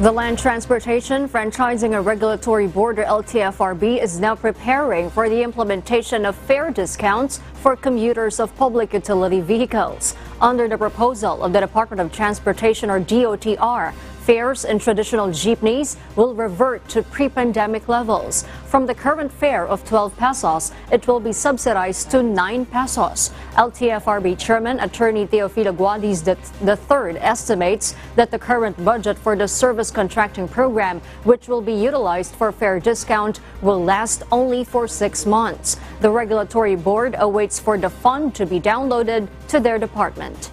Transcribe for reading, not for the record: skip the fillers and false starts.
The Land Transportation Franchising and Regulatory Board, or LTFRB, is now preparing for the implementation of fare discounts for commuters of public utility vehicles. Under the proposal of the Department of Transportation, or DOTR, fares in traditional jeepneys will revert to pre-pandemic levels. From the current fare of 12 pesos, it will be subsidized to 9 pesos. LTFRB Chairman Attorney Teofilo Guadis III estimates that the current budget for the service contracting program, which will be utilized for fare discount, will last only for 6 months. The regulatory board awaits for the fund to be downloaded to their department.